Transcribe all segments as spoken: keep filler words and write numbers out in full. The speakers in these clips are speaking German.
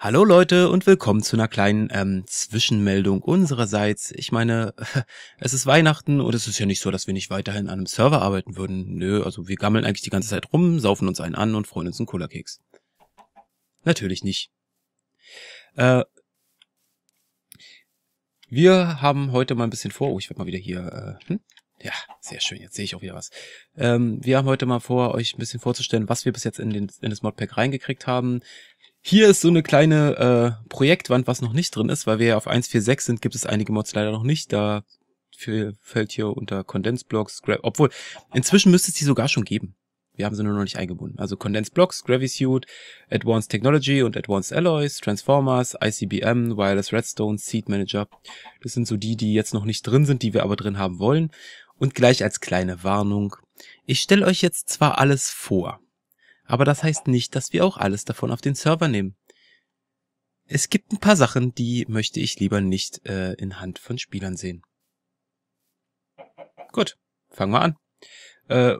Hallo Leute und willkommen zu einer kleinen ähm, Zwischenmeldung unsererseits. Ich meine, es ist Weihnachten und es ist ja nicht so, dass wir nicht weiterhin an einem Server arbeiten würden. Nö, also wir gammeln eigentlich die ganze Zeit rum, saufen uns einen an und freuen uns einen Cola-Keks. Natürlich nicht. Äh, wir haben heute mal ein bisschen vor... Oh, ich werde mal wieder hier... Äh, hm? Ja, sehr schön, jetzt sehe ich auch wieder was. Ähm, wir haben heute mal vor, euch ein bisschen vorzustellen, was wir bis jetzt in, den, in das Modpack reingekriegt haben. Hier ist so eine kleine äh, Projektwand, was noch nicht drin ist, weil wir ja auf eins Punkt vier Punkt sechs sind, gibt es einige Mods leider noch nicht. Da fällt hier unter Condensed Blocks, Gra obwohl inzwischen müsste es die sogar schon geben. Wir haben sie nur noch nicht eingebunden. Also Condensed Blocks, Gravisuit, Advanced Technology und Advanced Alloys, Transformers, I C B M, Wireless Redstone, Seed Manager. Das sind so die, die jetzt noch nicht drin sind, die wir aber drin haben wollen. Und gleich als kleine Warnung, ich stelle euch jetzt zwar alles vor, aber das heißt nicht, dass wir auch alles davon auf den Server nehmen. Es gibt ein paar Sachen, die möchte ich lieber nicht äh, in Hand von Spielern sehen. Gut, fangen wir an. Äh,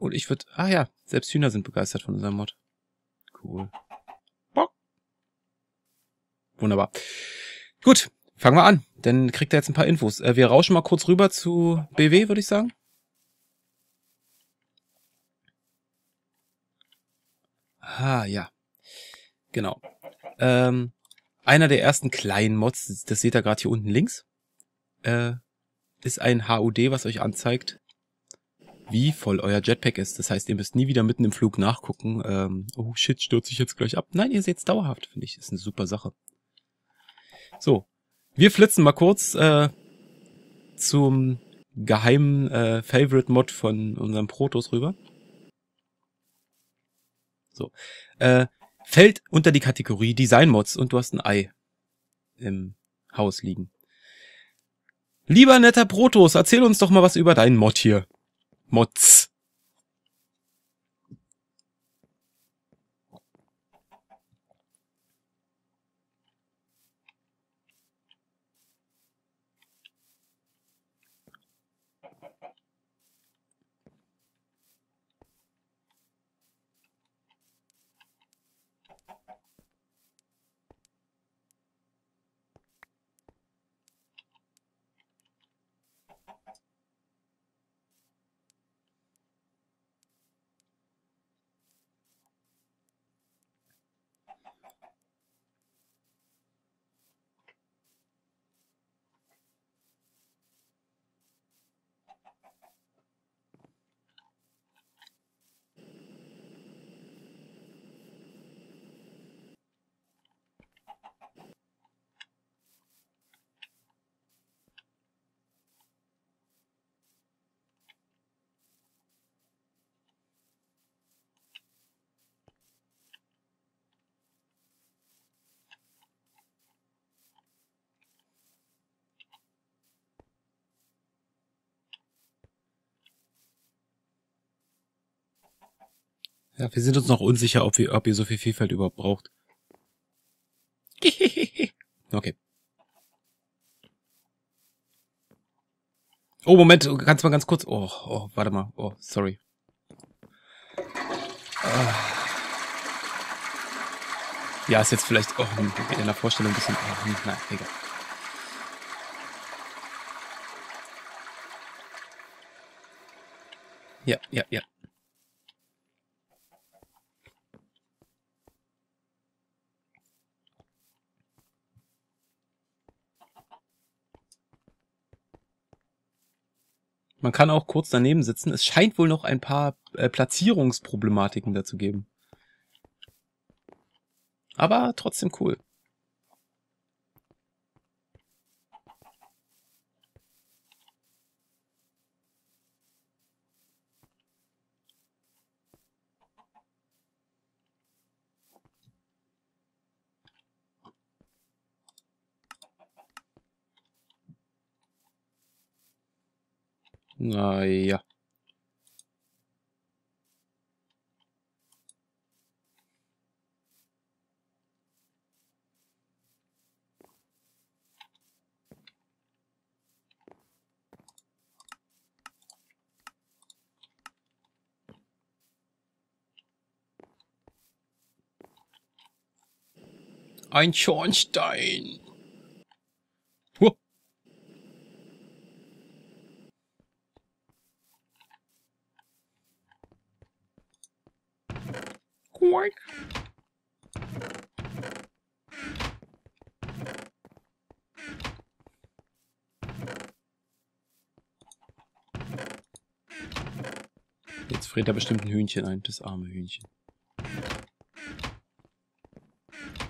und ich würde... Ah ja, selbst Hühner sind begeistert von unserem Mod. Cool. Bock. Wunderbar. Gut, fangen wir an. Dann kriegt er jetzt ein paar Infos. Äh, wir rauschen mal kurz rüber zu B W, würde ich sagen. Ah, ja. Genau. Ähm, einer der ersten kleinen Mods, das seht ihr gerade hier unten links, äh, ist ein H U D, was euch anzeigt, wie voll euer Jetpack ist. Das heißt, ihr müsst nie wieder mitten im Flug nachgucken. Ähm, oh shit, stürze ich jetzt gleich ab. Nein, ihr seht es dauerhaft, finde ich. Ist eine super Sache. So, wir flitzen mal kurz äh, zum geheimen äh, Favorite-Mod von unserem Protus rüber. So. Äh, fällt unter die Kategorie Design-Mods und du hast ein Ei im Haus liegen. Lieber netter Protus, erzähl uns doch mal was über deinen Mod hier. Mods. Ja, wir sind uns noch unsicher, ob, wir, ob ihr so viel Vielfalt überhaupt braucht. Okay. Oh, Moment, kannst du mal ganz kurz... Oh, oh, warte mal. Oh, sorry. Ah. Ja, ist jetzt vielleicht auch in der Vorstellung ein bisschen... Oh, nein, egal. Ja, ja, ja. Man kann auch kurz daneben sitzen. Es scheint wohl noch ein paar äh, Platzierungsproblematiken dazu geben. Aber trotzdem cool. Naja. Ein Schornstein. Huh. Quark. Jetzt friert er bestimmt ein Hühnchen ein, das arme Hühnchen.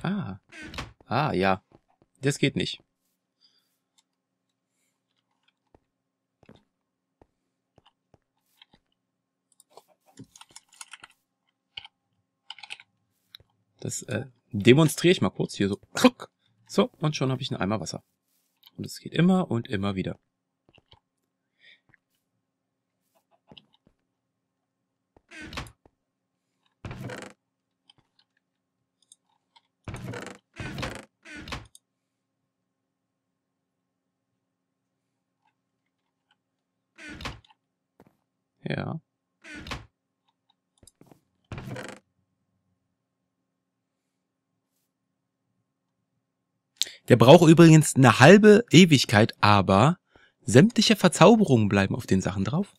Ah. Ah, ja. Das geht nicht. Das äh, demonstriere ich mal kurz hier so. So, und schon habe ich einen Eimer Wasser. Und es geht immer und immer wieder. Ja. Der braucht übrigens eine halbe Ewigkeit, aber sämtliche Verzauberungen bleiben auf den Sachen drauf.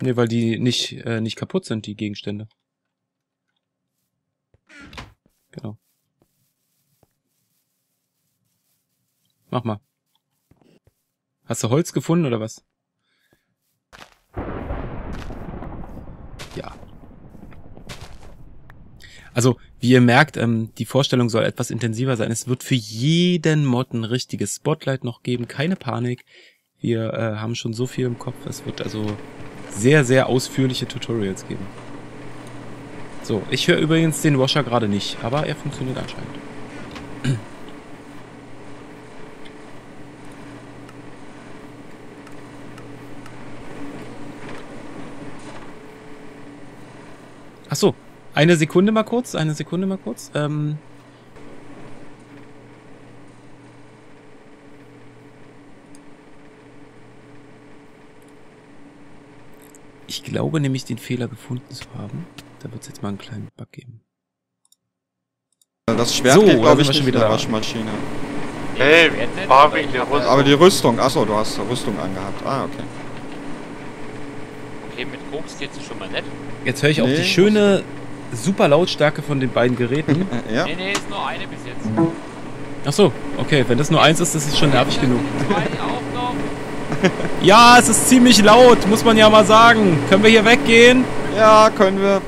Ne, weil die nicht, äh, nicht kaputt sind, die Gegenstände. Genau. Mach mal. Hast du Holz gefunden oder was? Ja. Also, wie ihr merkt, ähm, die Vorstellung soll etwas intensiver sein. Es wird für jeden Mod ein richtiges Spotlight noch geben. Keine Panik. Wir äh, haben schon so viel im Kopf. Es wird also sehr, sehr ausführliche Tutorials geben. So, ich höre übrigens den Washer gerade nicht, aber er funktioniert anscheinend. Ach so, eine Sekunde mal kurz, eine Sekunde mal kurz. Ähm ich glaube nämlich, den Fehler gefunden zu haben. Da wird es jetzt mal einen kleinen Bug geben. Das Schwert so, geht, glaube ich, nicht mit der Waschmaschine. Nee, war wegen der Rüstung. Aber die Rüstung, achso, du hast Rüstung angehabt. Ah, okay. Okay, mit Koks geht's schon mal nett. Jetzt höre ich nee, auch die schöne, super Lautstärke von den beiden Geräten. Ja. Nee, nee, ist nur eine bis jetzt. Achso, okay, wenn das nur eins ist, das ist schon nervig genug. Ja, es ist ziemlich laut, muss man ja mal sagen. Können wir hier weggehen? Ja, können wir.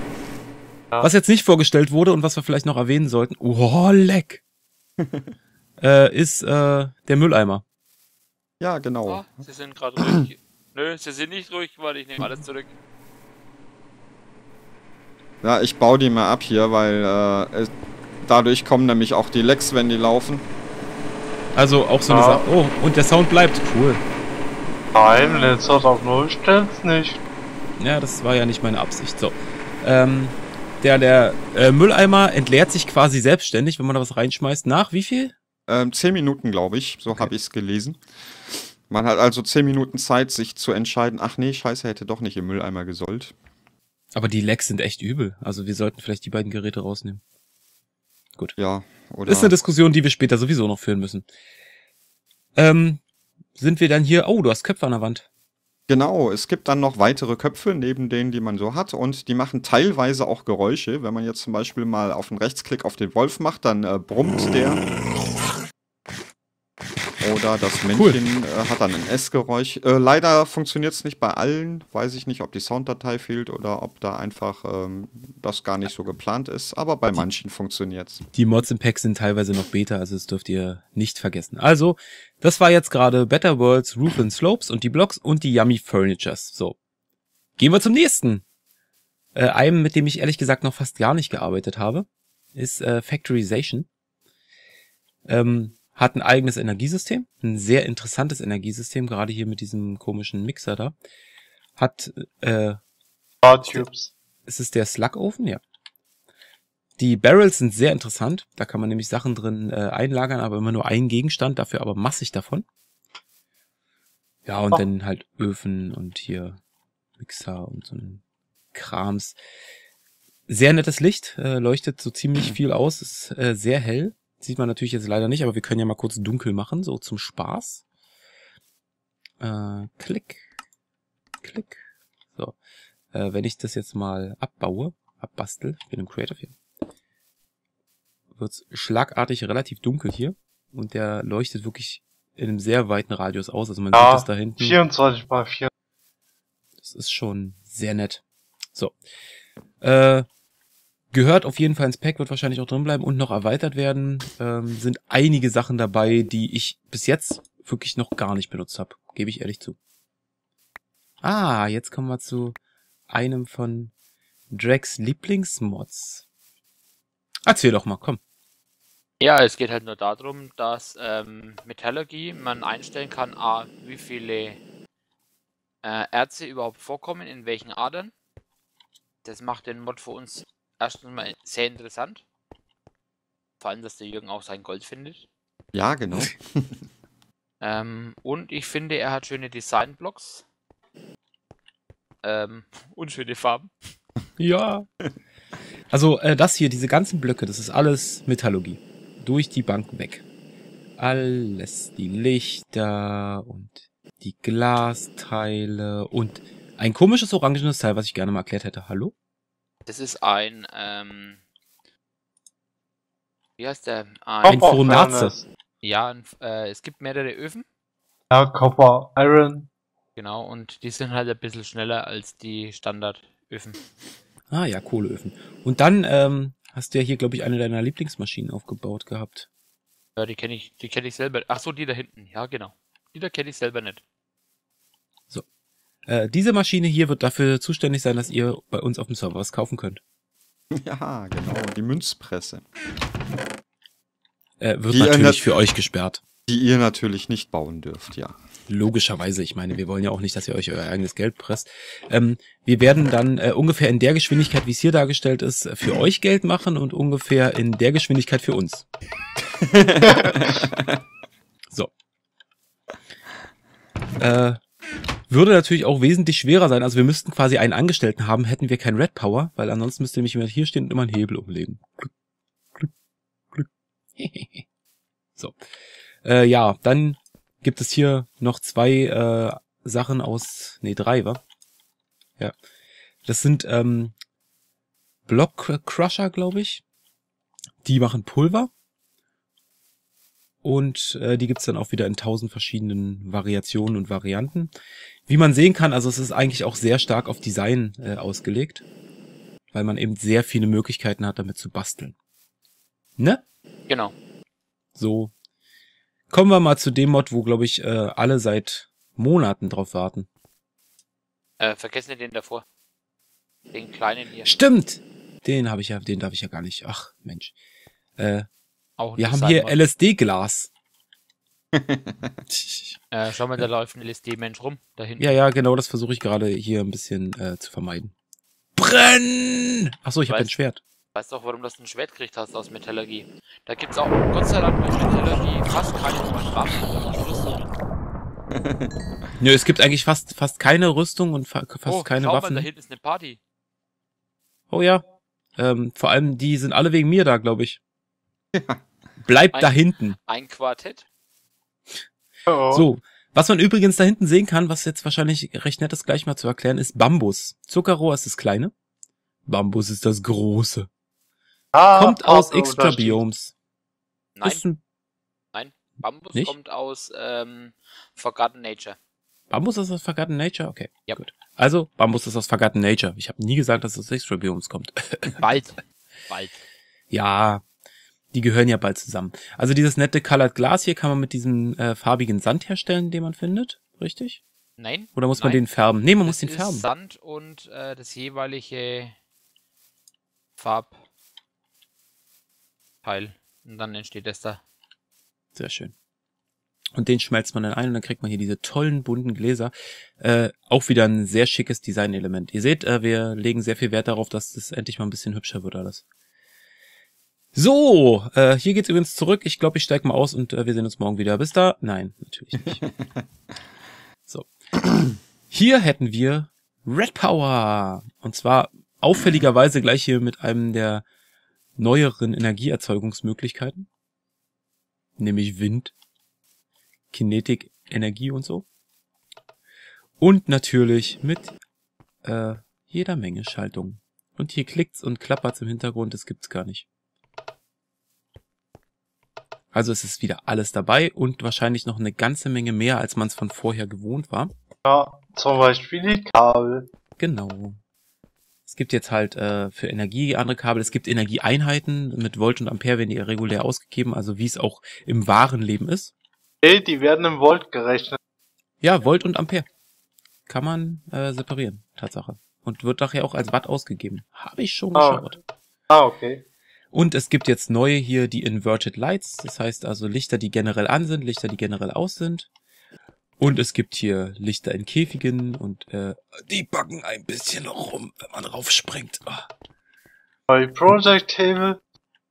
Was jetzt nicht vorgestellt wurde und was wir vielleicht noch erwähnen sollten, oh, leck, äh, ist äh, der Mülleimer. Ja, genau. Oh, sie sind gerade ruhig. Nö, sie sind nicht ruhig, weil ich nehme alles zurück. Ja, ich baue die mal ab hier, weil äh, dadurch kommen nämlich auch die Lecks, wenn die laufen. Also auch so eine ja. Sache. Oh, und der Sound bleibt cool. Nein, letzter auf null stellt's nicht. Ja, das war ja nicht meine Absicht. So. Ähm, Der, der äh, Mülleimer entleert sich quasi selbstständig, wenn man da was reinschmeißt. Nach wie viel? Ähm, zehn Minuten, glaube ich. So okay. Habe ich es gelesen. Man hat also zehn Minuten Zeit, sich zu entscheiden. Ach nee, scheiße, hätte doch nicht im Mülleimer gesollt. Aber die Lecks sind echt übel. Also wir sollten vielleicht die beiden Geräte rausnehmen. Gut. Ja, oder? Ist eine Diskussion, die wir später sowieso noch führen müssen. Ähm, sind wir dann hier... Oh, du hast Köpfe an der Wand. Genau, es gibt dann noch weitere Köpfe neben denen, die man so hat, und die machen teilweise auch Geräusche. Wenn man jetzt zum Beispiel mal auf einen Rechtsklick auf den Wolf macht, dann äh, brummt der. Oder das Männchen cool. äh, hat dann ein Essgeräusch. Äh, leider funktioniert es nicht bei allen. Weiß ich nicht, ob die Sounddatei fehlt oder ob da einfach ähm, das gar nicht so geplant ist. Aber bei manchen funktioniert es. Die Mods im Pack sind teilweise noch Beta, also das dürft ihr nicht vergessen. Also... Das war jetzt gerade Better Worlds, Roof and Slopes und die Blocks und die Yummy Furnitures. So. Gehen wir zum nächsten. Äh, einem, mit dem ich ehrlich gesagt noch fast gar nicht gearbeitet habe, ist äh, Factorization. Ähm, hat ein eigenes Energiesystem. Ein sehr interessantes Energiesystem, gerade hier mit diesem komischen Mixer da. Hat, äh... Bar-Tubes. Ist es der Slug-Ofen? Ja. Die Barrels sind sehr interessant, da kann man nämlich Sachen drin äh, einlagern, aber immer nur einen Gegenstand, dafür aber massig davon. Ja, und oh. dann halt Öfen und hier Mixer und so ein Krams. Sehr nettes Licht, äh, leuchtet so ziemlich viel aus, ist äh, sehr hell. Sieht man natürlich jetzt leider nicht, aber wir können ja mal kurz dunkel machen, so zum Spaß. Äh, klick, klick. So, äh, wenn ich das jetzt mal abbaue, abbastel, ich bin im Creative hier, wird's schlagartig relativ dunkel hier. Und der leuchtet wirklich in einem sehr weiten Radius aus, also man ja, sieht das da hinten. vierundzwanzig mal vier. Das ist schon sehr nett. So, äh, gehört auf jeden Fall ins Pack, wird wahrscheinlich auch drin bleiben und noch erweitert werden. Ähm, sind einige Sachen dabei, die ich bis jetzt wirklich noch gar nicht benutzt habe. Gebe ich ehrlich zu. Ah, jetzt kommen wir zu einem von Drags Lieblingsmods. Erzähl doch mal, komm. Ja, es geht halt nur darum, dass ähm, Metallurgy man einstellen kann, a, wie viele äh, Erze überhaupt vorkommen, in welchen Adern. Das macht den Mod für uns erstens mal sehr interessant. Vor allem, dass der Jürgen auch sein Gold findet. Ja, genau. ähm, und ich finde, er hat schöne Designblocks. Ähm, und schöne Farben. Ja. Also äh, das hier, diese ganzen Blöcke, das ist alles Metallurgie. Durch die Bank weg. Alles. Die Lichter und die Glasteile und ein komisches orangenes Teil, was ich gerne mal erklärt hätte. Hallo? Das ist ein, ähm, wie heißt der? Ein Fornaze. Ja, ein, äh, es gibt mehrere Öfen. Ja, Copper, Iron. Genau, und die sind halt ein bisschen schneller als die Standardöfen. Ah ja, Kohleöfen. Und dann, ähm, hast du ja hier, glaube ich, eine deiner Lieblingsmaschinen aufgebaut gehabt. Ja, die kenne ich, die kenne ich selber. Ach so, die da hinten. Ja, genau. Die da kenne ich selber nicht. So. Äh, diese Maschine hier wird dafür zuständig sein, dass ihr bei uns auf dem Server was kaufen könnt. Ja, genau. Die Münzpresse. Äh, wird die natürlich nat für euch gesperrt. Die ihr natürlich nicht bauen dürft, ja. Logischerweise. Ich meine, wir wollen ja auch nicht, dass ihr euch euer eigenes Geld presst. Ähm, wir werden dann äh, ungefähr in der Geschwindigkeit, wie es hier dargestellt ist, für euch Geld machen und ungefähr in der Geschwindigkeit für uns. So. Äh, würde natürlich auch wesentlich schwerer sein. Also wir müssten quasi einen Angestellten haben, hätten wir kein Red Power, weil ansonsten müsste nämlich jemand hier stehen und immer einen Hebel umlegen. So. Äh, ja, dann gibt es hier noch zwei äh, Sachen aus, nee, drei, wa? Ja. Das sind ähm, Block Crusher, glaube ich. Die machen Pulver. Und äh, die gibt's dann auch wieder in tausend verschiedenen Variationen und Varianten. Wie man sehen kann, also es ist eigentlich auch sehr stark auf Design äh, ausgelegt. Weil man eben sehr viele Möglichkeiten hat, damit zu basteln. Ne? Genau. So. Kommen wir mal zu dem Mod, wo, glaube ich, äh, alle seit Monaten drauf warten. Äh, vergesst nicht den davor. Den kleinen hier. Stimmt! Den habe ich ja, den darf ich ja gar nicht. Ach, Mensch. Äh, Auch wir haben hier L S D-Glas. äh, schau mal, da läuft ein L S D-Mensch rum. Da hinten. Ja, ja, genau, das versuche ich gerade hier ein bisschen äh, zu vermeiden. Brenn! Achso, ich habe ein Schwert. Weißt du auch, warum du ein Schwert gekriegt hast aus Metallurgie? Da gibt's auch, Gott sei Dank, mit Metallurgie fast keine Waffen. Nö, es gibt eigentlich fast, fast keine Rüstung und fa fast oh, keine schau Waffen. Mal, da hinten ist eine Party. Oh ja. Ähm, vor allem, die sind alle wegen mir da, glaube ich. Bleibt ein, da hinten. Ein Quartett. Oh. So. Was man übrigens da hinten sehen kann, was jetzt wahrscheinlich recht nett ist, gleich mal zu erklären, ist Bambus. Zuckerrohr ist das Kleine. Bambus ist das Große. Ah, kommt aus Extra Biomes. Nein. Nein, Bambus nicht? Kommt aus ähm, Forgotten Nature. Bambus ist aus Forgotten Nature? Okay, ja. Gut. Also, Bambus ist aus Forgotten Nature. Ich habe nie gesagt, dass es aus Extra Biomes kommt. Bald. Bald. Ja, die gehören ja bald zusammen. Also dieses nette Colored Glass hier kann man mit diesem äh, farbigen Sand herstellen, den man findet. Richtig? Nein. Oder muss man nein. den färben? Nee, man das muss den ist färben. Sand und äh, das jeweilige Farb. Teil. Und dann entsteht das da. Sehr schön. Und den schmelzt man dann ein und dann kriegt man hier diese tollen bunten Gläser. Äh, auch wieder ein sehr schickes Designelement. Ihr seht, äh, wir legen sehr viel Wert darauf, dass das endlich mal ein bisschen hübscher wird alles. So, äh, hier geht's übrigens zurück. Ich glaube, ich steige mal aus und äh, wir sehen uns morgen wieder. Bis da. Nein, natürlich nicht. So. Hier hätten wir Red Power. Und zwar auffälligerweise gleich hier mit einem der neueren Energieerzeugungsmöglichkeiten. Nämlich Wind, Kinetik, Energie und so. Und natürlich mit äh, jeder Menge Schaltungen. Und hier klickt's und klappert's im Hintergrund, das gibt's gar nicht. Also es ist wieder alles dabei und wahrscheinlich noch eine ganze Menge mehr, als man es von vorher gewohnt war. Ja, zum Beispiel die Kabel. Genau. Es gibt jetzt halt äh, für Energie andere Kabel. Es gibt Energieeinheiten. Mit Volt und Ampere werden die regulär ausgegeben, also wie es auch im wahren Leben ist. Hey, die werden im Volt gerechnet. Ja, Volt und Ampere. Kann man äh, separieren, Tatsache. Und wird nachher auch als Watt ausgegeben. Habe ich schon ah, geschaut. Okay. Ah, okay. Und es gibt jetzt neue hier, die Inverted Lights. Das heißt also Lichter, die generell an sind, Lichter, die generell aus sind. Und es gibt hier Lichter in Käfigen und äh, die backen ein bisschen noch rum, wenn man raufspringt. Oh. Neue Project Table.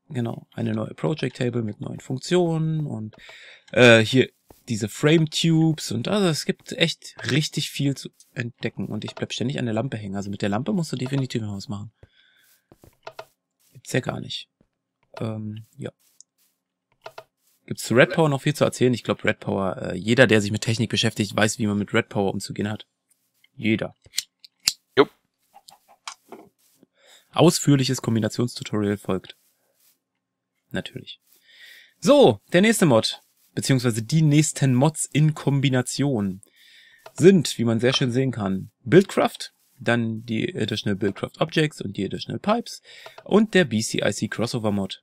Genau, eine neue Project Table mit neuen Funktionen und äh, hier diese Frame Tubes und also es gibt echt richtig viel zu entdecken. Und ich bleib ständig an der Lampe hängen. Also mit der Lampe musst du definitiv noch was machen. Gibt's ja gar nicht. Ähm, ja. Gibt's zu Red Power noch viel zu erzählen? Ich glaube, Red Power, äh, jeder, der sich mit Technik beschäftigt, weiß, wie man mit Red Power umzugehen hat. Jeder. Jo. Ausführliches Kombinationstutorial folgt. Natürlich. So, der nächste Mod, beziehungsweise die nächsten Mods in Kombination sind, wie man sehr schön sehen kann, Buildcraft, dann die Additional Buildcraft Objects und die Additional Pipes und der B C I C Crossover Mod.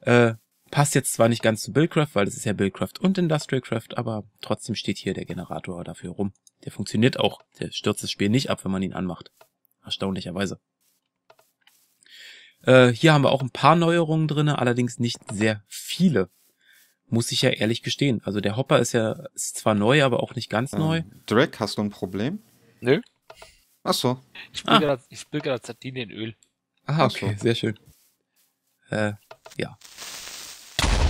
Äh, passt jetzt zwar nicht ganz zu Buildcraft, weil das ist ja Buildcraft und Industrial Craft, aber trotzdem steht hier der Generator dafür rum. Der funktioniert auch. Der stürzt das Spiel nicht ab, wenn man ihn anmacht. Erstaunlicherweise. Äh, hier haben wir auch ein paar Neuerungen drin, allerdings nicht sehr viele. Muss ich ja ehrlich gestehen. Also der Hopper ist ja ist zwar neu, aber auch nicht ganz ähm, neu. Drake, hast du ein Problem? Nö. Ach so. Ich spiele ah. gerade, ich spiele gerade Sardine in Öl. Ah, okay, so. Sehr schön. Äh, ja.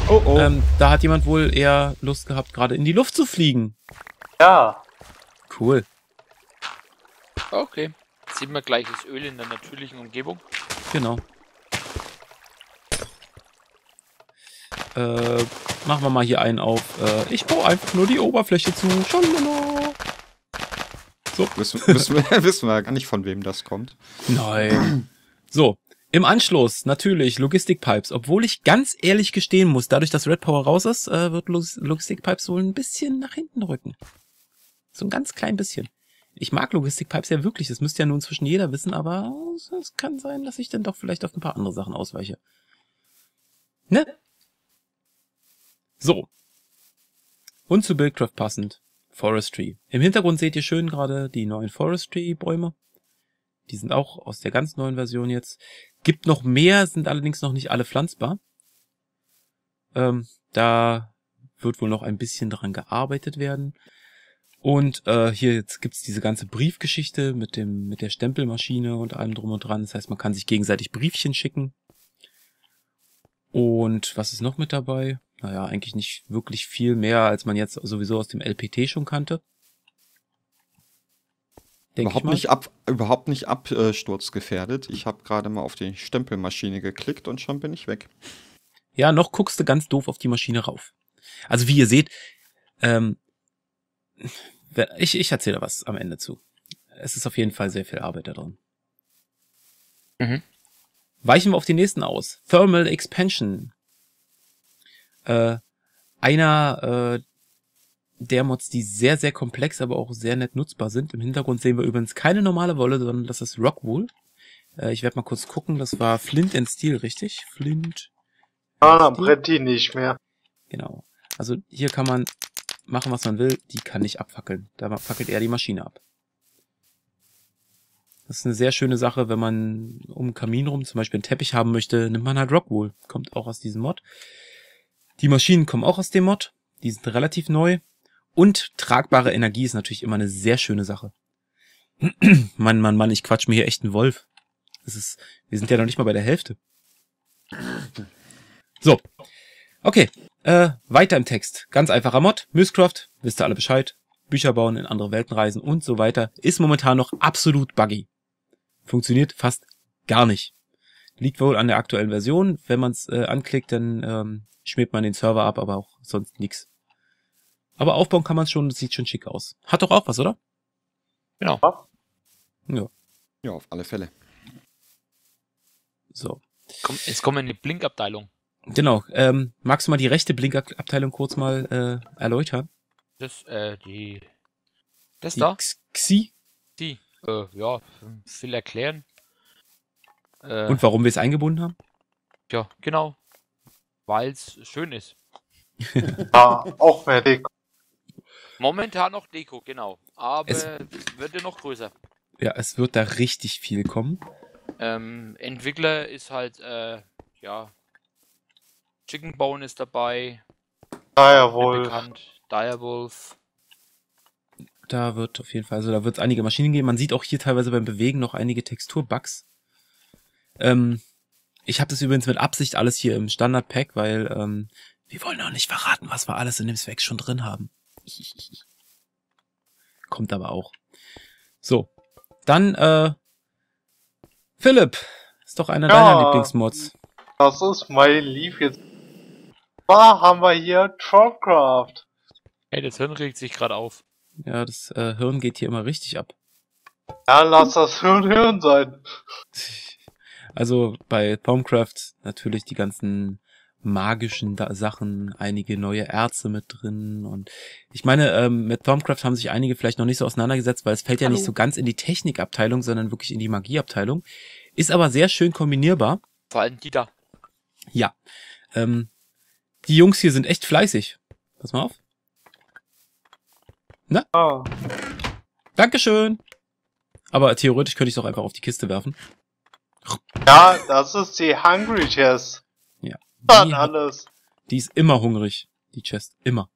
Oh, oh. Ähm, da hat jemand wohl eher Lust gehabt, gerade in die Luft zu fliegen. Ja. Cool. Okay. Jetzt sehen wir gleich das Öl in der natürlichen Umgebung. Genau. Äh, machen wir mal hier einen auf. Äh, ich baue einfach nur die Oberfläche zu. Schalala. So. Wissen, wissen, wir, wissen wir gar nicht, von wem das kommt. Nein. So, im Anschluss natürlich Logistikpipes. Obwohl ich ganz ehrlich gestehen muss, dadurch, dass Red Power raus ist, äh, wird Logistikpipes wohl ein bisschen nach hinten rücken. So ein ganz klein bisschen. Ich mag Logistikpipes ja wirklich. Das müsste ja nun inzwischen jeder wissen, aber es kann sein, dass ich dann doch vielleicht auf ein paar andere Sachen ausweiche. Ne? So. Und zu Buildcraft passend. Forestry. Im Hintergrund seht ihr schön gerade die neuen Forestry-Bäume. Die sind auch aus der ganz neuen Version jetzt. Gibt noch mehr, sind allerdings noch nicht alle pflanzbar. Ähm, da wird wohl noch ein bisschen dran gearbeitet werden. Und äh, hier jetzt gibt's diese ganze Briefgeschichte mit dem mit der Stempelmaschine und allem drum und dran. Das heißt, man kann sich gegenseitig Briefchen schicken. Und was ist noch mit dabei? Naja, eigentlich nicht wirklich viel mehr, als man jetzt sowieso aus dem L P T schon kannte. Denk überhaupt, nicht ab, überhaupt nicht absturzgefährdet. Ich habe gerade mal auf die Stempelmaschine geklickt und schon bin ich weg. Ja, noch guckst du ganz doof auf die Maschine rauf. Also wie ihr seht, ähm, ich, ich erzähle was am Ende zu. Es ist auf jeden Fall sehr viel Arbeit da drin. Mhm. Weichen wir auf die nächsten aus. Thermal Expansion. Äh, einer äh, der Mods, die sehr, sehr komplex, aber auch sehr nett nutzbar sind. Im Hintergrund sehen wir übrigens keine normale Wolle, sondern das ist Rockwool. Äh, ich werde mal kurz gucken, das war Flint and Steel, richtig? Flint. Ah, brennt die nicht mehr. Genau. Also hier kann man machen, was man will. Die kann nicht abfackeln. Da fackelt eher die Maschine ab. Das ist eine sehr schöne Sache, wenn man um einen Kamin rum zum Beispiel einen Teppich haben möchte, nimmt man halt Rockwool. Kommt auch aus diesem Mod. Die Maschinen kommen auch aus dem Mod, die sind relativ neu und tragbare Energie ist natürlich immer eine sehr schöne Sache. Mann, Mann, Mann, ich quatsch mir hier echt einen Wolf. Das ist, wir sind ja noch nicht mal bei der Hälfte. So, okay, äh, weiter im Text. Ganz einfacher Mod, MISCraft, wisst ihr alle Bescheid. Bücher bauen, in andere Welten reisen und so weiter, ist momentan noch absolut buggy. Funktioniert fast gar nicht. Liegt wohl an der aktuellen Version. Wenn man es äh, anklickt, dann ähm, schmiert man den Server ab, aber auch sonst nichts. Aber aufbauen kann man es schon, das sieht schon schick aus. Hat doch auch was, oder? Genau. Ja. Ja, auf alle Fälle. So. Komm, jetzt kommen wir in die Blink-Abteilung. Genau. Ähm, magst du mal die rechte Blink-Abteilung kurz mal äh, erläutern? Das, äh, die... Das die da? Xi? Die. Äh, ja, viel erklären. Äh, Und warum wir es eingebunden haben? Ja, genau. Weil es schön ist. Ja, auch mehr Deko. Momentan noch Deko, genau. Aber es wird ja noch größer. Ja, es wird da richtig viel kommen. Ähm, Entwickler ist halt, äh, ja, Chicken Bone ist dabei. Direwolf. Bekannt. Direwolf. Da wird auf jeden Fall, also da wird es einige Maschinen geben. Man sieht auch hier teilweise beim Bewegen noch einige Texturbugs. Ähm, ich habe das übrigens mit Absicht alles hier im Standard-Pack, weil, ähm, wir wollen auch nicht verraten, was wir alles in dem Zweck schon drin haben. Kommt aber auch. So. Dann, äh, Philipp, ist doch einer ja, deiner Lieblingsmods. Das ist mein Lieblings. Da haben wir hier Thaumcraft. Hey, das Hirn regt sich gerade auf. Ja, das äh, Hirn geht hier immer richtig ab. Ja, lass das Hirn Hirn sein. Also bei Thaumcraft natürlich die ganzen magischen da Sachen, einige neue Erze mit drin und ich meine, ähm, mit Thaumcraft haben sich einige vielleicht noch nicht so auseinandergesetzt, weil es fällt ja nicht so ganz in die Technikabteilung, sondern wirklich in die Magieabteilung. Ist aber sehr schön kombinierbar. Vor allem die da. Ja. Ähm, die Jungs hier sind echt fleißig. Pass mal auf. Na? Oh. Dankeschön. Aber theoretisch könnte ich es auch einfach auf die Kiste werfen. Ja, das ist die Hungry Chest. Ja. Die, alles. Die ist immer hungrig, die Chest, immer.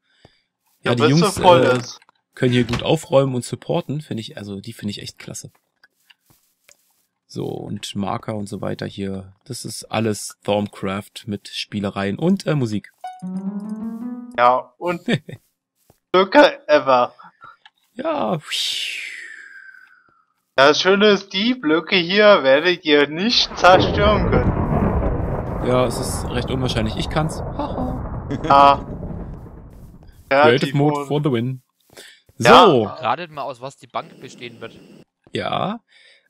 Ja, ja die Jungs äh, können hier gut aufräumen und supporten, finde ich, also die finde ich echt klasse. So, und Marker und so weiter hier, das ist alles Thaumcraft mit Spielereien und äh, Musik. Ja, und Blöcke ever. Ja. Das Schöne ist, die Blöcke hier werdet ihr nicht zerstören können. Ja, es ist recht unwahrscheinlich. Ich kann's. Ah. Creative Mode for the win. Ja. So. Ratet mal aus, was die Bank bestehen wird. Ja.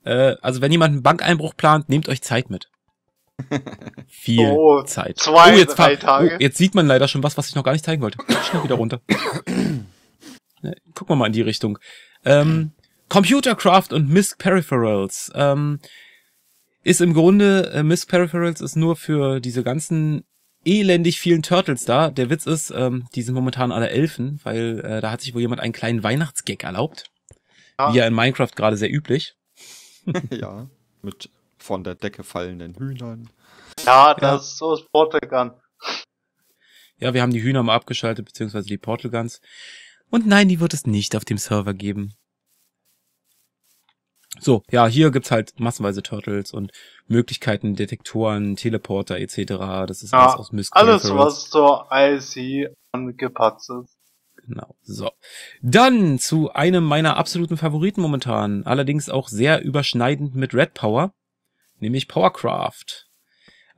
Äh, also wenn jemand einen Bankeinbruch plant, nehmt euch Zeit mit. Viel oh, Zeit. Zwei, oh, jetzt drei Tage. Oh, jetzt sieht man leider schon was, was ich noch gar nicht zeigen wollte. Schnell wieder runter. Gucken wir mal in die Richtung. Ähm, Computercraft und M I S C Peripherals. Ähm... Ist im Grunde, äh, M I S C Peripherals ist nur für diese ganzen elendig vielen Turtles da. Der Witz ist, ähm, die sind momentan alle Elfen, weil äh, da hat sich wohl jemand einen kleinen Weihnachtsgag erlaubt. Ah. Wie ja in Minecraft gerade sehr üblich. Ja, mit von der Decke fallenden Hühnern. Ja, das ist so das Portal Gun. Ja, wir haben die Hühner mal abgeschaltet, beziehungsweise die Portal Guns. Und nein, die wird es nicht auf dem Server geben. So, ja, hier gibt's halt massenweise Turtles und Möglichkeiten, Detektoren, Teleporter et cetera. Das ist ja, alles aus M I S C Peripherals. Alles, was zur I C angepatzt ist. Genau, so. Dann zu einem meiner absoluten Favoriten momentan, allerdings auch sehr überschneidend mit Red Power, nämlich Powercraft.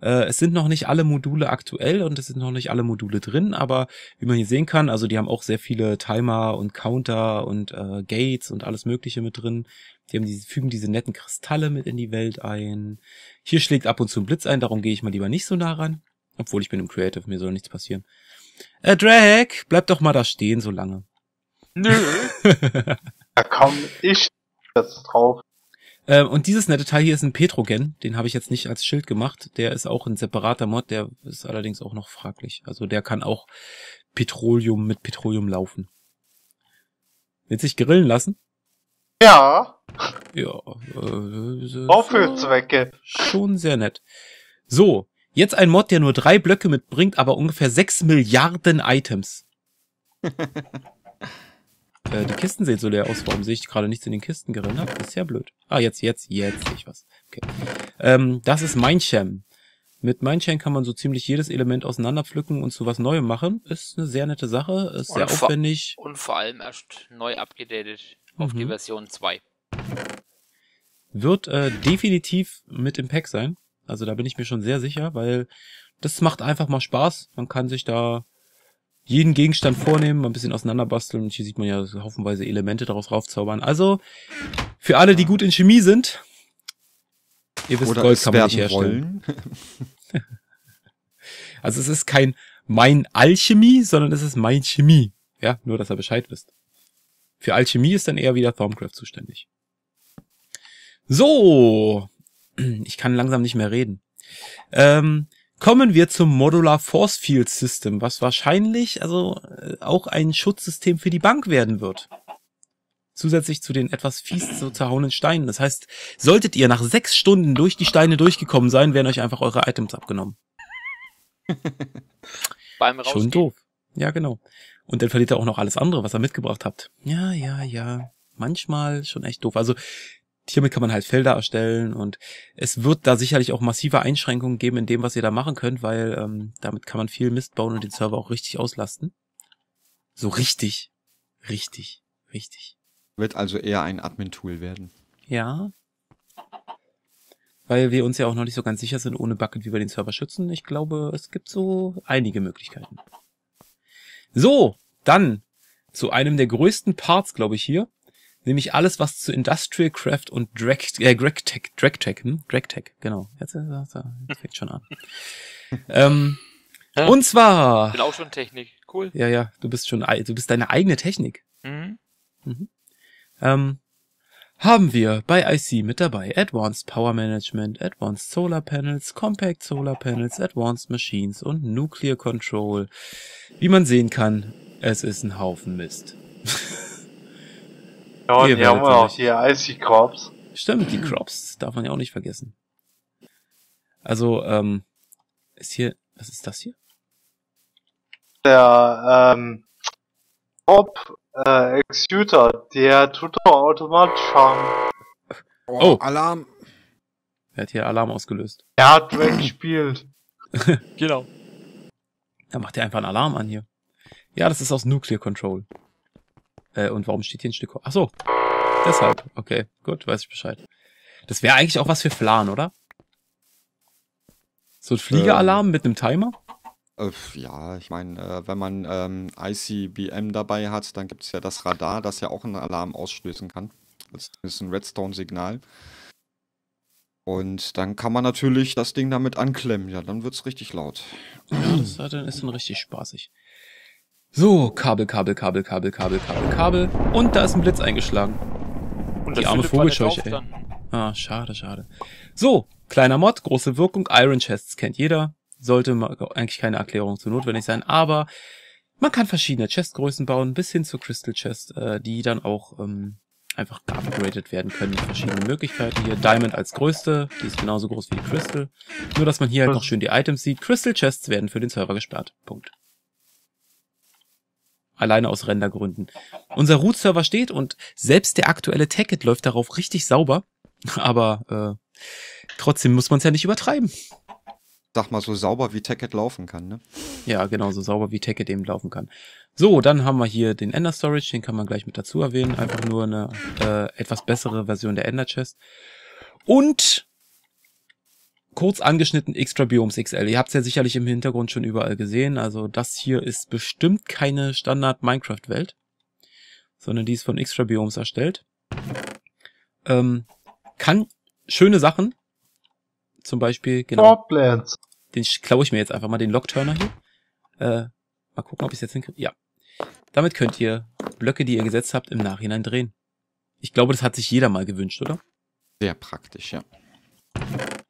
Äh, es sind noch nicht alle Module aktuell und es sind noch nicht alle Module drin, aber wie man hier sehen kann, also die haben auch sehr viele Timer und Counter und äh, Gates und alles Mögliche mit drin. Die haben diese, fügen diese netten Kristalle mit in die Welt ein. Hier schlägt ab und zu ein Blitz ein, darum gehe ich mal lieber nicht so nah ran. Obwohl ich bin im Creative, mir soll nichts passieren. Äh, Drag, bleib doch mal da stehen so lange. Nö. Da komme ich jetzt drauf. Äh, und dieses nette Teil hier ist ein Petrogen. Den habe ich jetzt nicht als Schild gemacht. Der ist auch ein separater Mod, der ist allerdings auch noch fraglich. Also der kann auch Petroleum mit Petroleum laufen. Willst dich grillen lassen? Ja. Ja, äh, auch für Zwecke. Schon sehr nett. So, jetzt ein Mod, der nur drei Blöcke mitbringt, aber ungefähr sechs Milliarden Items. äh, die Kisten sehen so leer aus. Warum sehe ich gerade nichts in den Kisten gerendert? Ist ja blöd. Ah, jetzt, jetzt, jetzt sehe ich was. Okay. Ähm, das ist Minechem. Mit Minechem kann man so ziemlich jedes Element auseinanderpflücken und zu was Neuem machen. Ist eine sehr nette Sache, ist und sehr aufwendig. Und vor allem erst neu abgedatet mhm. auf die Version zwei. Wird äh, definitiv mit im Pack sein. Also da bin ich mir schon sehr sicher, weil das macht einfach mal Spaß. Man kann sich da jeden Gegenstand vornehmen, mal ein bisschen auseinanderbasteln. Und hier sieht man ja haufenweise Elemente daraus raufzaubern. Also für alle, die gut in Chemie sind... Ihr wisst, oder Gold kann man nicht herstellen. Also es ist kein Mein-Alchemie, sondern es ist Mein-Chemie. Ja, nur, dass ihr Bescheid wisst. Für Alchemie ist dann eher wieder Thaumcraft zuständig. So. Ich kann langsam nicht mehr reden. Ähm, kommen wir zum Modular Force Field System, was wahrscheinlich also auch ein Schutzsystem für die Bank werden wird. Zusätzlich zu den etwas fies so zerhauenen Steinen. Das heißt, solltet ihr nach sechs Stunden durch die Steine durchgekommen sein, werden euch einfach eure Items abgenommen. Beim Rausgehen. Schon doof. Ja, genau. Und dann verliert ihr auch noch alles andere, was ihr mitgebracht habt. Ja, ja, ja. Manchmal schon echt doof. Also hiermit kann man halt Felder erstellen und es wird da sicherlich auch massive Einschränkungen geben in dem, was ihr da machen könnt, weil ähm, damit kann man viel Mist bauen und den Server auch richtig auslasten. So richtig, richtig, richtig. Wird also eher ein Admin-Tool werden. Ja. Weil wir uns ja auch noch nicht so ganz sicher sind, ohne Bucket, wie wir den Server schützen. Ich glaube, es gibt so einige Möglichkeiten. So, dann zu einem der größten Parts, glaube ich, hier. Nämlich alles, was zu Industrial Craft und Drag, äh, Dragtech, Dragtech, hm? Dragtech, genau. Jetzt, jetzt, jetzt fängt schon an. ähm, ja, und zwar... Ich bin auch schon Technik, cool. Ja, ja, du bist schon, du bist deine eigene Technik. Mhm. Mhm. Ähm, haben wir bei I C mit dabei Advanced Power Management, Advanced Solar Panels, Compact Solar Panels, Advanced Machines und Nuclear Control. Wie man sehen kann, es ist ein Haufen Mist. Ja, und hier haben wir auch hier I C Crops. Stimmt, die Crops darf man ja auch nicht vergessen. Also, ähm, ist hier, was ist das hier? Der, ähm, Crop Äh, Executor, der tut doch automatisch fahren. Oh, oh, Alarm. Er hat hier Alarm ausgelöst. Er hat weggespielt. Genau. Da macht er einfach einen Alarm an hier. Ja, das ist aus Nuclear Control. Äh, und warum steht hier ein Stück... Ach so, deshalb. Okay, gut, weiß ich Bescheid. Das wäre eigentlich auch was für Flan, oder? So ein Fliegeralarm ähm. mit einem Timer? Ja, ich meine, wenn man ähm, I C B M dabei hat, dann gibt es ja das Radar, das ja auch einen Alarm auslösen kann. Das ist ein Redstone-Signal. Und dann kann man natürlich das Ding damit anklemmen. Ja, dann wird's richtig laut. Ja, das dann ist dann richtig spaßig. So, Kabel, Kabel, Kabel, Kabel, Kabel, Kabel, Kabel. Und da ist ein Blitz eingeschlagen. Und die arme Vogelscheuche, ey. Ah, schade, schade. So, kleiner Mod, große Wirkung. Iron Chests kennt jeder. Sollte eigentlich keine Erklärung zu notwendig sein, aber man kann verschiedene Chestgrößen bauen, bis hin zu Crystal Chest, äh, die dann auch ähm, einfach upgraded werden können mit verschiedenen Möglichkeiten. Hier Diamond als größte, die ist genauso groß wie die Crystal, nur dass man hier halt noch schön die Items sieht. Crystal Chests werden für den Server gesperrt, Punkt. Alleine aus Rendergründen. Unser Root-Server steht und selbst der aktuelle Tekkit läuft darauf richtig sauber, aber äh, trotzdem muss man es ja nicht übertreiben. Sag mal, so sauber wie Tekkit laufen kann, ne? Ja, genau, so sauber wie Tekkit eben laufen kann. So, dann haben wir hier den Ender Storage, den kann man gleich mit dazu erwähnen. Einfach nur eine äh, etwas bessere Version der Ender Chest. Und kurz angeschnitten Extra Biomes X L. Ihr habt es ja sicherlich im Hintergrund schon überall gesehen. Also das hier ist bestimmt keine Standard-Minecraft-Welt, sondern die ist von Extra Biomes erstellt. Ähm, kann schöne Sachen, zum Beispiel, genau. Den klaue ich mir jetzt einfach mal, den Lockturner hier. Äh, mal gucken, ob ich es jetzt hinkriege. Ja. Damit könnt ihr Blöcke, die ihr gesetzt habt, im Nachhinein drehen. Ich glaube, das hat sich jeder mal gewünscht, oder? Sehr praktisch, ja.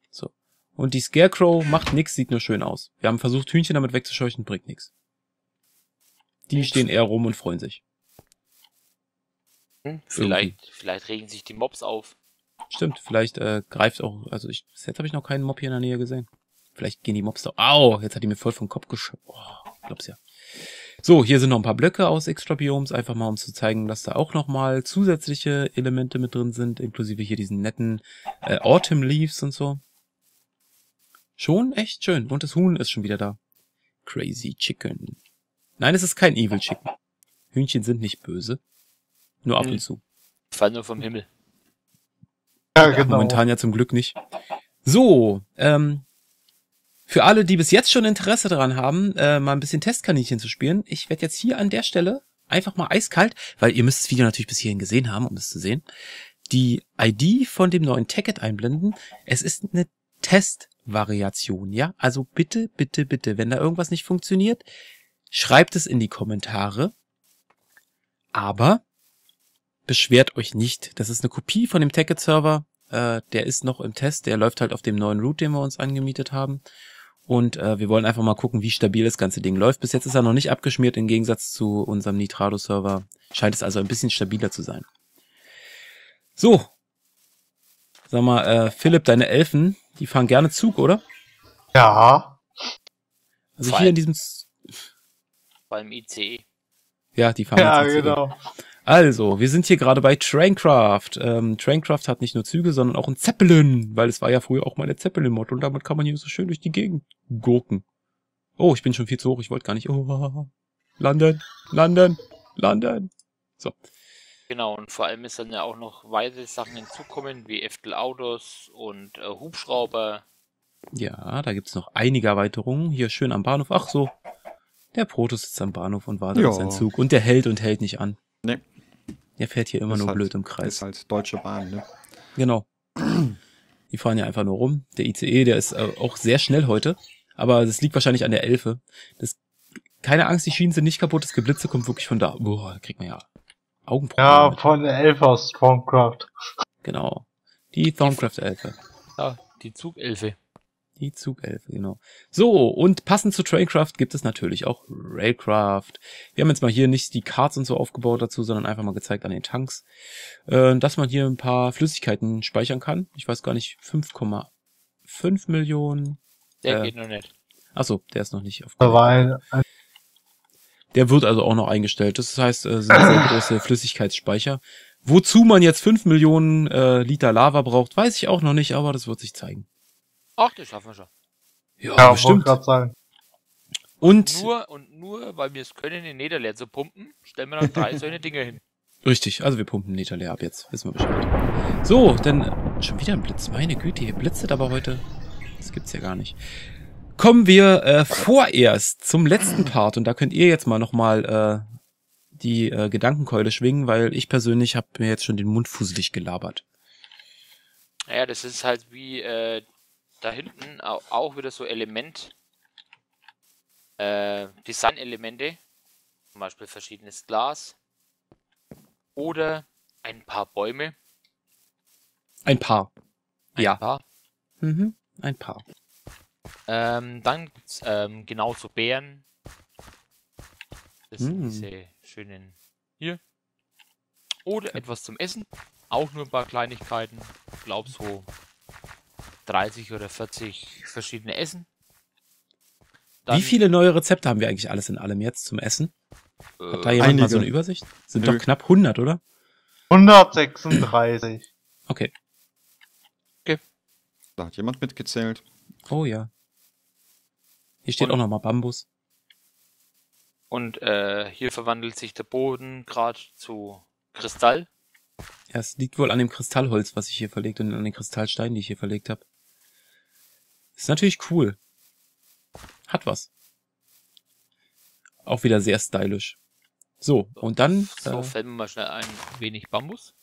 So. Und die Scarecrow macht nix, sieht nur schön aus. Wir haben versucht, Hühnchen damit wegzuscheuchen, bringt nix. Die stehen eher rum und freuen sich. Hm, vielleicht, vielleicht regen sich die Mobs auf. Stimmt, vielleicht äh, greift auch, also ich, bis jetzt habe ich noch keinen Mob hier in der Nähe gesehen. Vielleicht gehen die Mobs da, au, jetzt hat die mir voll vom Kopf geschüttelt. Oh, glaub's ja. So, hier sind noch ein paar Blöcke aus Extra Biomes, einfach mal um zu zeigen, dass da auch nochmal zusätzliche Elemente mit drin sind, inklusive hier diesen netten äh, Autumn Leaves und so. Schon? Echt schön. Und das Huhn ist schon wieder da. Crazy Chicken. Nein, es ist kein Evil Chicken. Hühnchen sind nicht böse. Nur ab hm. und zu. Fallen nur vom Himmel. Ja, genau. Momentan ja zum Glück nicht. So, ähm, für alle, die bis jetzt schon Interesse daran haben, äh, mal ein bisschen Testkaninchen zu spielen, ich werde jetzt hier an der Stelle einfach mal eiskalt, weil ihr müsst das Video natürlich bis hierhin gesehen haben, um es zu sehen, die I D von dem neuen Tekkit einblenden. Es ist eine Testvariation, ja? Also bitte, bitte, bitte, wenn da irgendwas nicht funktioniert, schreibt es in die Kommentare. Aber beschwert euch nicht. Das ist eine Kopie von dem Tekkit-Server. Äh, der ist noch im Test. Der läuft halt auf dem neuen Root, den wir uns angemietet haben. Und äh, wir wollen einfach mal gucken, wie stabil das ganze Ding läuft. Bis jetzt ist er noch nicht abgeschmiert, im Gegensatz zu unserem Nitrado-Server. Scheint es also ein bisschen stabiler zu sein. So. Sag mal, äh, Philipp, deine Elfen, die fahren gerne Zug, oder? Ja. Also Fein. Hier in diesem... Beim I C E. Ja, die fahren ja, jetzt genau. Zug. Also, wir sind hier gerade bei Traincraft. Ähm, Traincraft hat nicht nur Züge, sondern auch einen Zeppelin, weil es war ja früher auch mal der Zeppelin-Mod und damit kann man hier so schön durch die Gegend gurken. Oh, ich bin schon viel zu hoch, ich wollte gar nicht... Oh, landen, landen, landen. So. Genau, und vor allem ist dann ja auch noch weitere Sachen hinzukommen, wie Eftel-Autos und äh, Hubschrauber. Ja, da gibt's noch einige Erweiterungen. Hier schön am Bahnhof. Ach so, der Protus sitzt am Bahnhof und wartet auf seinen Zug. Und der hält und hält nicht an. Nee. Der fährt hier immer ist nur halt, blöd im Kreis. Ist halt Deutsche Bahn, ne? Genau. Die fahren ja einfach nur rum. Der I C E, der ist äh, auch sehr schnell heute. Aber das liegt wahrscheinlich an der Elfe. Das, keine Angst, die Schienen sind nicht kaputt. Das Geblitze kommt wirklich von da. Boah, da kriegt man ja Augenprobleme. Ja, mit. Von der Elfe aus Thaumcraft. Genau. Die Thaumcraft-Elfe. Ja, die Zugelfe. Die Zugelfe, genau. So, und passend zu Traincraft gibt es natürlich auch Railcraft. Wir haben jetzt mal hier nicht die Cards und so aufgebaut dazu, sondern einfach mal gezeigt an den Tanks, äh, dass man hier ein paar Flüssigkeiten speichern kann. Ich weiß gar nicht, fünf Komma fünf Millionen. Der äh, geht noch nicht. Achso, der ist noch nicht aufgebaut. Der wird also auch noch eingestellt. Das heißt, äh, sind sehr große Flüssigkeitsspeicher. Wozu man jetzt fünf Millionen äh, Liter Lava braucht, weiß ich auch noch nicht, aber das wird sich zeigen. Ach, das schaffen wir schon. Ja, ja bestimmt. Sein. Und nur, und nur, weil wir es können, den Nether leer zu pumpen, stellen wir dann drei solche Dinger hin. Richtig, also wir pumpen den Nether leer ab jetzt. Wissen wir Bescheid. So, dann schon wieder ein Blitz. Meine Güte, hier blitzet aber heute. Das gibt's ja gar nicht. Kommen wir äh, vorerst zum letzten Part. Und da könnt ihr jetzt mal nochmal äh, die äh, Gedankenkeule schwingen, weil ich persönlich habe mir jetzt schon den Mund fusselig gelabert. Naja, das ist halt wie... Äh, da hinten auch wieder so Element, äh, Design-Elemente, zum Beispiel verschiedenes Glas oder ein paar Bäume. Ein paar. Ein ja. Paar. Mhm, ein paar. Ähm, dann gibt's ähm, genauso Beeren. Das sind mhm. diese schönen hier. Oder etwas zum Essen. Auch nur ein paar Kleinigkeiten. Ich glaube so dreißig oder vierzig verschiedene Essen. Dann wie viele neue Rezepte haben wir eigentlich alles in allem jetzt zum Essen? Äh, Hat da jemand einige. Mal so eine Übersicht? Sind Nö. Doch knapp hundert, oder? hundertsechsunddreißig. Okay. Okay. Da hat jemand mitgezählt. Oh ja. Hier steht und, auch nochmal Bambus. Und äh, hier verwandelt sich der Boden gerade zu Kristall. Ja, es liegt wohl an dem Kristallholz, was ich hier verlegt und an den Kristallsteinen, die ich hier verlegt habe. Ist natürlich cool. Hat was. Auch wieder sehr stylisch. So, und dann... So, äh, fällen wir mal schnell ein wenig Bambus.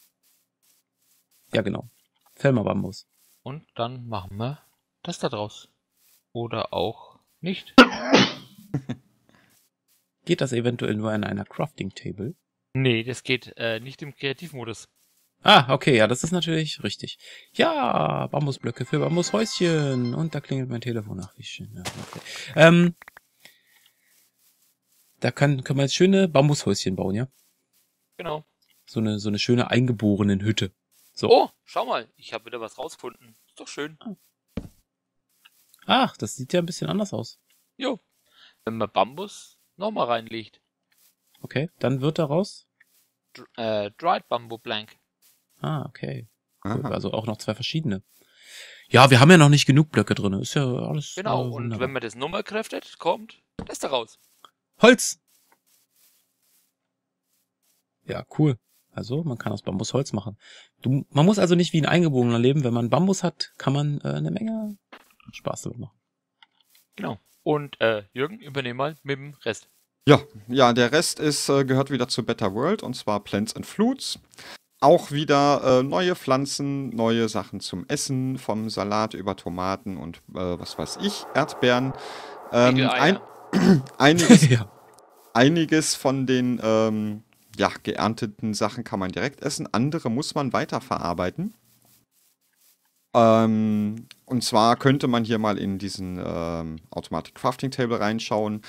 Ja, genau. Fällen wir Bambus. Und dann machen wir das da draus. Oder auch nicht. Geht das eventuell nur an einer Crafting-Table? Nee, das geht äh, nicht im Kreativmodus. Ah, okay, ja, das ist natürlich richtig. Ja, Bambusblöcke für Bambushäuschen. Und da klingelt mein Telefon. Ach, wie schön. Ja, okay. ähm, da kann, kann man jetzt schöne Bambushäuschen bauen, ja? Genau. So eine, so eine schöne eingeborenen Hütte. So. Oh, schau mal, ich habe wieder was rausgefunden. Ist doch schön. Ach, das sieht ja ein bisschen anders aus. Jo, wenn man Bambus nochmal reinlegt. Okay, dann wird daraus? Dr äh, Dried Bamboo Blank. Ah, okay. Cool. Also auch noch zwei verschiedene. Ja, wir haben ja noch nicht genug Blöcke drin. Ist ja alles. Genau, und wunderbar. Wenn man das Nummer kräftet, kommt das da raus. Holz! Ja, cool. Also, man kann aus Bambus Holz machen. Du, man muss also nicht wie ein Eingebogener leben. Wenn man Bambus hat, kann man äh, eine Menge Spaß damit machen. Genau. Und äh, Jürgen, übernehm mal mit dem Rest. Ja, ja, der Rest ist äh, gehört wieder zu Better World, und zwar Plants and Fruits. Auch wieder äh, neue Pflanzen, neue Sachen zum Essen, vom Salat über Tomaten und äh, was weiß ich, Erdbeeren. Ähm, ein, einiges, ja. einiges von den ähm, ja, geernteten Sachen kann man direkt essen, andere muss man weiterverarbeiten. Ähm, und zwar könnte man hier mal in diesen ähm, Automatic Crafting Table reinschauen.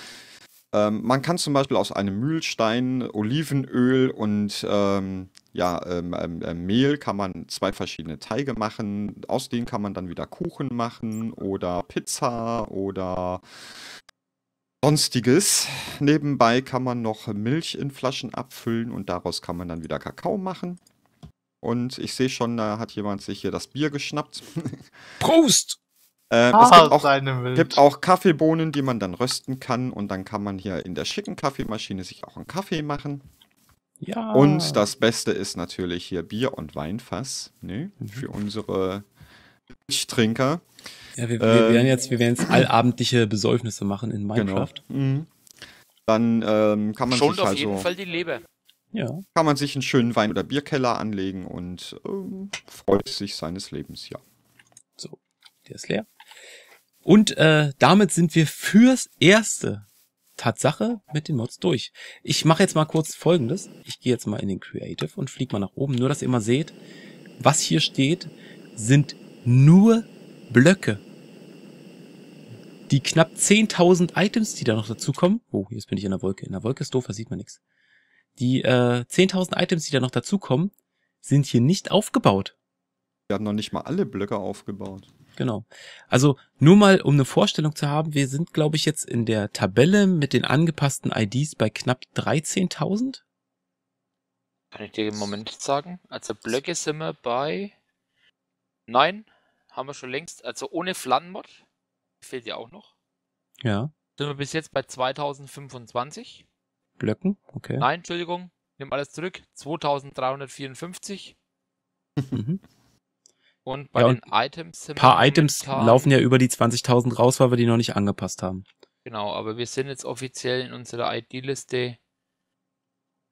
Ähm, man kann zum Beispiel aus einem Mühlstein Olivenöl und ähm, ja, ähm, ähm, Mehl kann man zwei verschiedene Teige machen. Aus denen kann man dann wieder Kuchen machen oder Pizza oder sonstiges. Nebenbei kann man noch Milch in Flaschen abfüllen und daraus kann man dann wieder Kakao machen. Und ich sehe schon, da hat jemand sich hier das Bier geschnappt. Prost! Ähm, ah, es gibt auch, gibt auch Kaffeebohnen, die man dann rösten kann, und dann kann man hier in der schicken Kaffeemaschine sich auch einen Kaffee machen. Ja. Und das Beste ist natürlich hier Bier und Weinfass, ne? Mhm. Für unsere Trinker. Ja, wir, wir, ähm, wir werden jetzt, wir werden jetzt allabendliche Besäufnisse machen in Minecraft. Genau. Mhm. Dann ähm, kann man Schont sich auf also, jeden Fall die Leber. Ja. Kann man sich einen schönen Wein- oder Bierkeller anlegen und ähm, freut sich seines Lebens, ja. So, der ist leer. Und äh, damit sind wir fürs Erste Tatsache mit den Mods durch. Ich mache jetzt mal kurz Folgendes. Ich gehe jetzt mal in den Creative und fliege mal nach oben. Nur, dass ihr mal seht, was hier steht, sind nur Blöcke. Die knapp zehntausend Items, die da noch dazukommen. Oh, jetzt bin ich in der Wolke. In der Wolke ist doof, da sieht man nichts. Die äh, zehntausend Items, die da noch dazukommen, sind hier nicht aufgebaut. Wir haben noch nicht mal alle Blöcke aufgebaut. Genau. Also nur mal, um eine Vorstellung zu haben, wir sind, glaube ich, jetzt in der Tabelle mit den angepassten I Ds bei knapp dreizehntausend. Kann ich dir im Moment sagen? Also Blöcke sind wir bei... Nein, haben wir schon längst. Also ohne Flan-Mod, fehlt ja auch noch. Ja. Sind wir bis jetzt bei zweitausendfünfundzwanzig. Blöcken, okay. Nein, Entschuldigung, nimm alles zurück. zweitausenddreihundertvierundfünfzig. Mhm. Und bei ja, und den Items... Ein paar Items laufen ja über die zwanzigtausend raus, weil wir die noch nicht angepasst haben. Genau, aber wir sind jetzt offiziell in unserer I D-Liste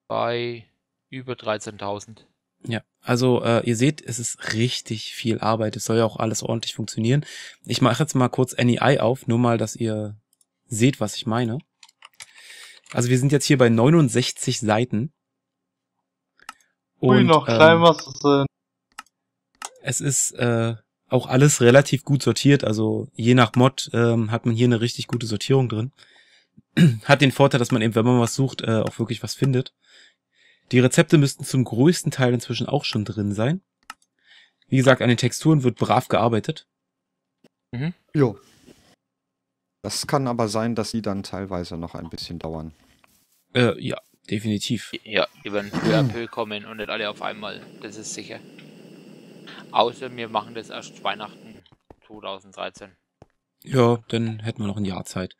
bei über dreizehntausend. Ja, also äh, ihr seht, es ist richtig viel Arbeit. Es soll ja auch alles ordentlich funktionieren. Ich mache jetzt mal kurz N E I auf, nur mal, dass ihr seht, was ich meine. Also wir sind jetzt hier bei neunundsechzig Seiten. Und, Ui, noch ähm, klein, was es sind. Es ist äh, auch alles relativ gut sortiert, also je nach Mod ähm, hat man hier eine richtig gute Sortierung drin. Hat den Vorteil, dass man eben, wenn man was sucht, äh, auch wirklich was findet. Die Rezepte müssten zum größten Teil inzwischen auch schon drin sein. Wie gesagt, an den Texturen wird brav gearbeitet. Mhm. Jo. Das kann aber sein, dass die dann teilweise noch ein bisschen dauern. Äh, ja, definitiv. Ja, die werden peu à peu kommen und nicht alle auf einmal, das ist sicher. Außer wir machen das erst Weihnachten zweitausenddreizehn. Ja, dann hätten wir noch ein Jahr Zeit.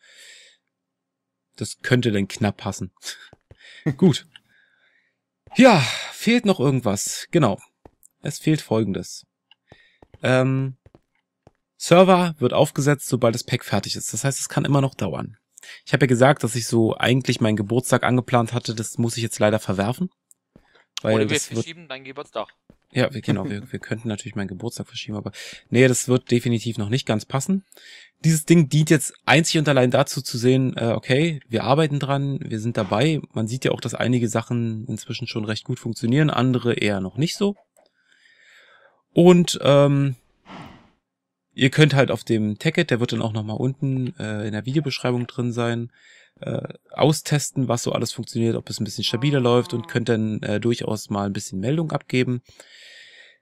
Das könnte dann knapp passen. Gut. Ja, fehlt noch irgendwas. Genau. Es fehlt Folgendes. Ähm, Server wird aufgesetzt, sobald das Pack fertig ist. Das heißt, es kann immer noch dauern. Ich habe ja gesagt, dass ich so eigentlich meinen Geburtstag angeplant hatte. Das muss ich jetzt leider verwerfen. Weil Oder wir verschieben deinen Geburtstag. Ja, wir, genau, wir, wir könnten natürlich meinen Geburtstag verschieben, aber nee, das wird definitiv noch nicht ganz passen. Dieses Ding dient jetzt einzig und allein dazu zu sehen, äh, okay, wir arbeiten dran, wir sind dabei. Man sieht ja auch, dass einige Sachen inzwischen schon recht gut funktionieren, andere eher noch nicht so. Und ähm, ihr könnt halt auf dem Tekkit, der wird dann auch nochmal unten äh, in der Videobeschreibung drin sein, äh, austesten, was so alles funktioniert, ob es ein bisschen stabiler läuft, und könnt dann äh, durchaus mal ein bisschen Meldung abgeben.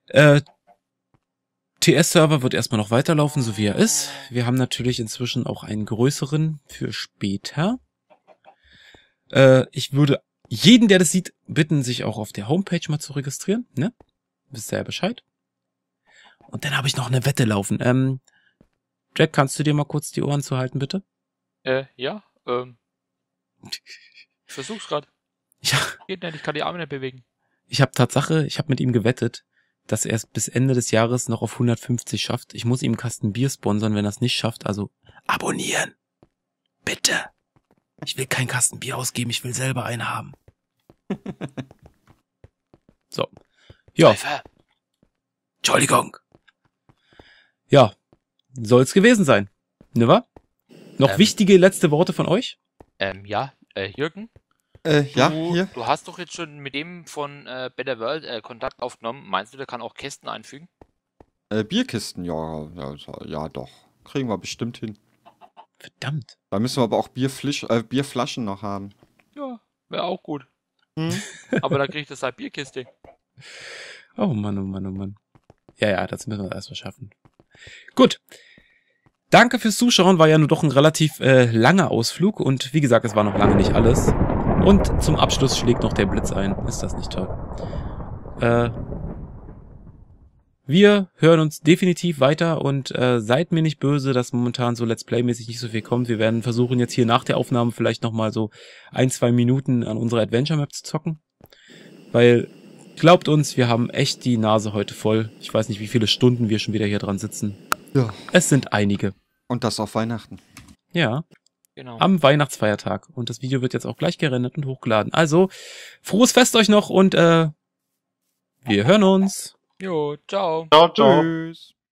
Äh, T S-Server wird erstmal noch weiterlaufen, so wie er ist. Wir haben natürlich inzwischen auch einen größeren für später. Äh, ich würde jeden, der das sieht, bitten, sich auch auf der Homepage mal zu registrieren, ne? Wisst ihr ja Bescheid. Und dann habe ich noch eine Wette laufen. Ähm, Jack, kannst du dir mal kurz die Ohren zuhalten, bitte? Äh, ja. Ähm. Ich versuch's gerade. Ja. Geht nicht, ich kann die Arme nicht bewegen. Ich habe Tatsache, ich habe mit ihm gewettet, dass er es bis Ende des Jahres noch auf hundertfünfzig schafft. Ich muss ihm einen Kasten Bier sponsern, wenn er es nicht schafft. Also abonnieren. Bitte. Ich will keinen Kasten Bier ausgeben, ich will selber einen haben. So. Ja. Entschuldigung. Ja. Soll's gewesen sein. Ne, wa? Noch ähm, wichtige letzte Worte von euch? Ähm, ja. Äh, Jürgen? Äh, du, ja, hier. Du hast doch jetzt schon mit dem von äh, Better World äh, Kontakt aufgenommen. Meinst du, der kann auch Kästen einfügen? Äh, Bierkisten, ja, ja, ja, doch. Kriegen wir bestimmt hin. Verdammt. Da müssen wir aber auch Bierflisch, äh, Bierflaschen noch haben. Ja, wäre auch gut. Hm? Aber da kriegt das halt Bierkiste. Oh Mann, oh Mann, oh Mann. Ja, ja, das müssen wir erstmal schaffen. Gut. Danke fürs Zuschauen. War ja nur doch ein relativ äh, langer Ausflug. Und wie gesagt, es war noch lange nicht alles. Und zum Abschluss schlägt noch der Blitz ein. Ist das nicht toll? Äh, wir hören uns definitiv weiter und äh, seid mir nicht böse, dass momentan so Let's Play-mäßig nicht so viel kommt. Wir werden versuchen, jetzt hier nach der Aufnahme vielleicht nochmal so ein, zwei Minuten an unserer Adventure-Map zu zocken. Weil, glaubt uns, wir haben echt die Nase heute voll. Ich weiß nicht, wie viele Stunden wir schon wieder hier dran sitzen. Ja. Es sind einige. Und das auf Weihnachten. Ja. Genau. Am Weihnachtsfeiertag. Und das Video wird jetzt auch gleich gerendert und hochgeladen. Also, frohes Fest euch noch und äh, wir hören uns. Jo, ciao. Ciao, ciao. Tschüss.